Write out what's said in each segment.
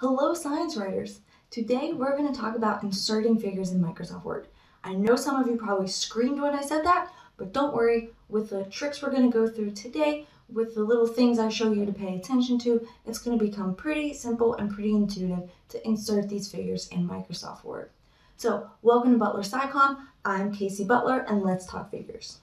Hello science writers! Today we're going to talk about inserting figures in Microsoft Word. I know some of you probably screamed when I said that, but don't worry, with the tricks we're going to go through today, with the little things I show you to pay attention to, it's going to become pretty simple and pretty intuitive to insert these figures in Microsoft Word. So welcome to Butler SciComm, I'm Casey Butler and let's talk figures.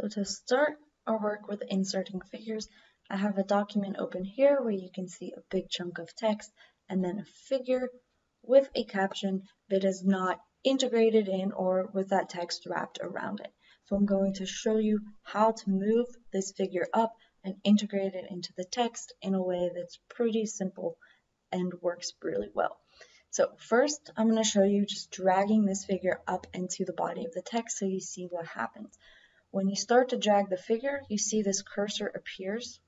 So to start our work with inserting figures, I have a document open here where you can see a big chunk of text and then a figure with a caption that is not integrated in or with that text wrapped around it. So I'm going to show you how to move this figure up and integrate it into the text in a way that's pretty simple and works really well. So first, I'm going to show you just dragging this figure up into the body of the text so you see what happens. When you start to drag the figure, you see this cursor appears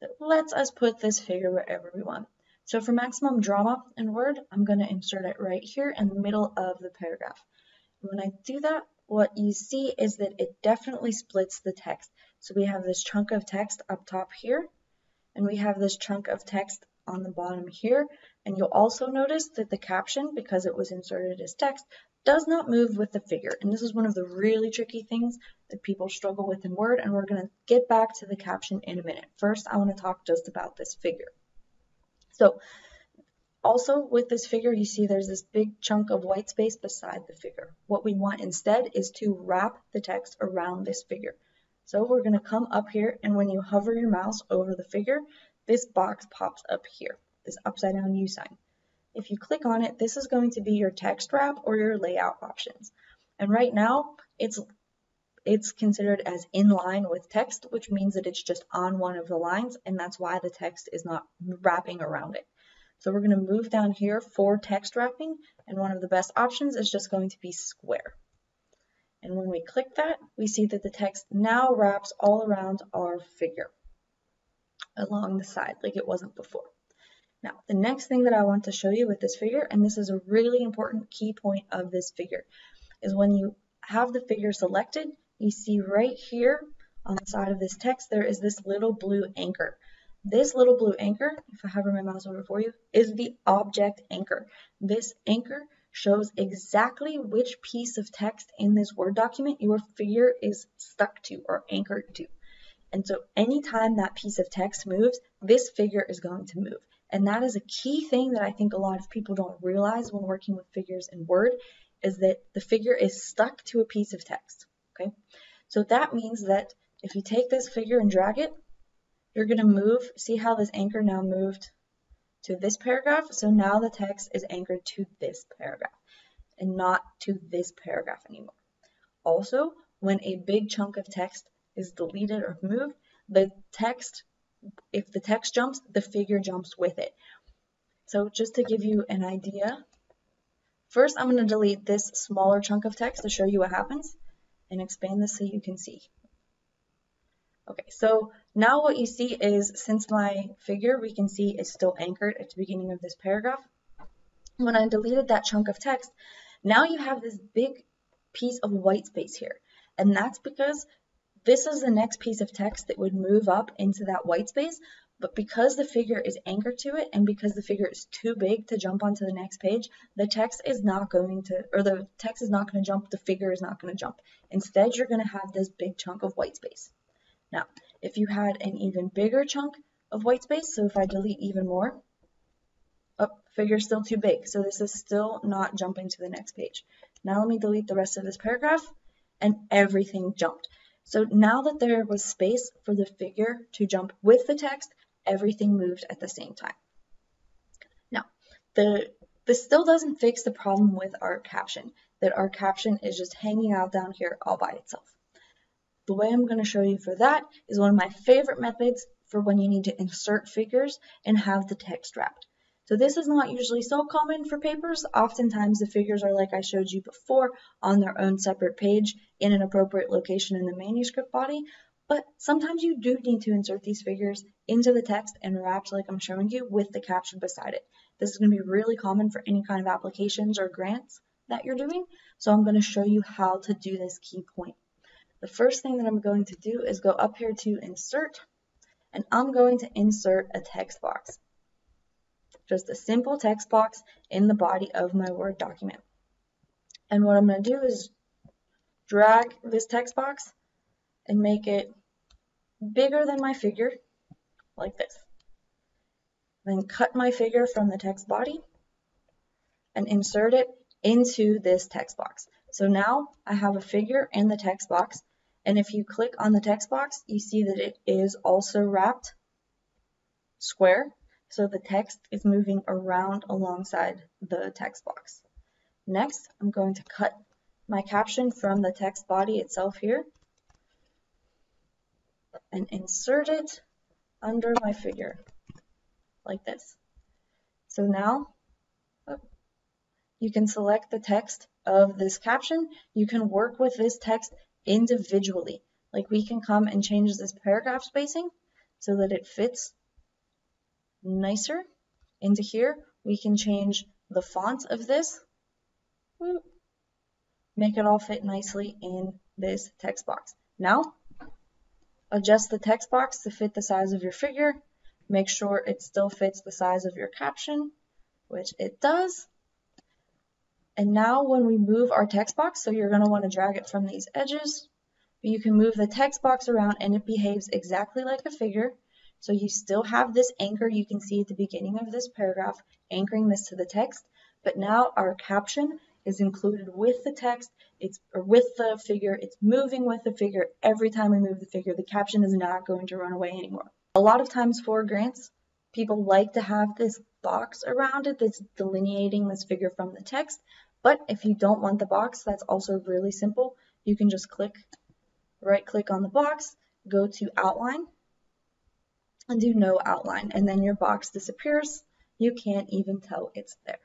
that lets us put this figure wherever we want. So for maximum drama in Word, I'm going to insert it right here in the middle of the paragraph. When I do that, what you see is that it definitely splits the text. So we have this chunk of text up top here, and we have this chunk of text on the bottom here. And you'll also notice that the caption, because it was inserted as text, does not move with the figure. And this is one of the really tricky things that people struggle with in Word, and we're going to get back to the caption in a minute. First, I want to talk just about this figure. So also with this figure, you see there's this big chunk of white space beside the figure. What we want instead is to wrap the text around this figure. So we're going to come up here, and when you hover your mouse over the figure, this box pops up here, this upside down U sign. If you click on it, this is going to be your text wrap or your layout options. And right now, it's considered as in line with text, which means that it's just on one of the lines, and that's why the text is not wrapping around it. So we're going to move down here for text wrapping, and one of the best options is just going to be square. And when we click that, we see that the text now wraps all around our figure along the side like it wasn't before. Now, the next thing that I want to show you with this figure, and this is a really important key point of this figure, is when you have the figure selected, you see right here on the side of this text, there is this little blue anchor. This little blue anchor, if I hover my mouse over for you, is the object anchor. This anchor shows exactly which piece of text in this Word document your figure is stuck to or anchored to. And so anytime that piece of text moves, this figure is going to move. And that is a key thing that I think a lot of people don't realize when working with figures in Word, is that the figure is stuck to a piece of text, okay? So that means that if you take this figure and drag it, you're going to move, see how this anchor now moved to this paragraph? So now the text is anchored to this paragraph and not to this paragraph anymore. Also, when a big chunk of text is deleted or moved, the text, if the text jumps, the figure jumps with it. So just to give you an idea, first I'm going to delete this smaller chunk of text to show you what happens and expand this so you can see. Okay, so now what you see is, since my figure, we can see, is still anchored at the beginning of this paragraph. When I deleted that chunk of text, now you have this big piece of white space here, and that's because this is the next piece of text that would move up into that white space, but because the figure is anchored to it and because the figure is too big to jump onto the next page, the text is not going to, or the text is not going to jump, the figure is not going to jump. Instead, you're going to have this big chunk of white space. Now, if you had an even bigger chunk of white space, so if I delete even more, oh, figure's still too big, so this is still not jumping to the next page. Now let me delete the rest of this paragraph, and everything jumped. So now that there was space for the figure to jump with the text, everything moved at the same time. Now, this still doesn't fix the problem with our caption, that our caption is just hanging out down here all by itself. The way I'm going to show you for that is one of my favorite methods for when you need to insert figures and have the text wrapped. So this is not usually so common for papers. Oftentimes the figures are, like I showed you before, on their own separate page in an appropriate location in the manuscript body. But sometimes you do need to insert these figures into the text and wrapped like I'm showing you with the caption beside it. This is going to be really common for any kind of applications or grants that you're doing. So I'm going to show you how to do this key point. The first thing that I'm going to do is go up here to insert, and I'm going to insert a text box. Just a simple text box in the body of my Word document. And what I'm going to do is drag this text box and make it bigger than my figure, like this. Then cut my figure from the text body and insert it into this text box. So now I have a figure in the text box, and if you click on the text box, you see that it is also wrapped square, so the text is moving around alongside the text box. Next, I'm going to cut my caption from the text body itself here and insert it under my figure, like this. So now you can select the text of this caption. You can work with this text individually. Like, we can come and change this paragraph spacing so that it fits nicer into here. We can change the font of this, make it all fit nicely in this text box. Now, adjust the text box to fit the size of your figure. Make sure it still fits the size of your caption, which it does. And now when we move our text box, so you're going to want to drag it from these edges, but you can move the text box around and it behaves exactly like a figure. So you still have this anchor you can see at the beginning of this paragraph, anchoring this to the text, but now our caption is included with the text, it's moving with the figure. Every time we move the figure, the caption is not going to run away anymore. A lot of times for grants, people like to have this box around it that's delineating this figure from the text, but if you don't want the box, that's also really simple. You can just right-click on the box, go to outline, and do no outline, and then your box disappears. You can't even tell it's there.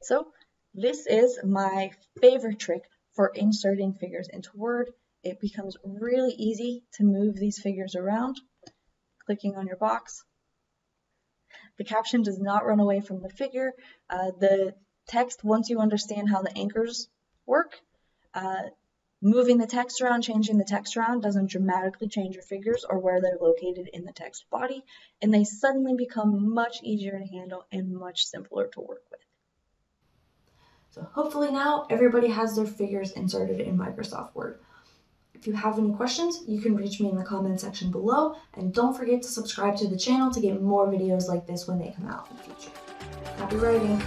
So this is my favorite trick for inserting figures into Word. It becomes really easy to move these figures around, clicking on your box. The caption does not run away from the figure. The text, once you understand how the anchors work, moving the text around, changing the text around doesn't dramatically change your figures or where they're located in the text body, and they suddenly become much easier to handle and much simpler to work with. So hopefully now everybody has their figures inserted in Microsoft Word. If you have any questions, you can reach me in the comment section below, and don't forget to subscribe to the channel to get more videos like this when they come out in the future. Happy writing!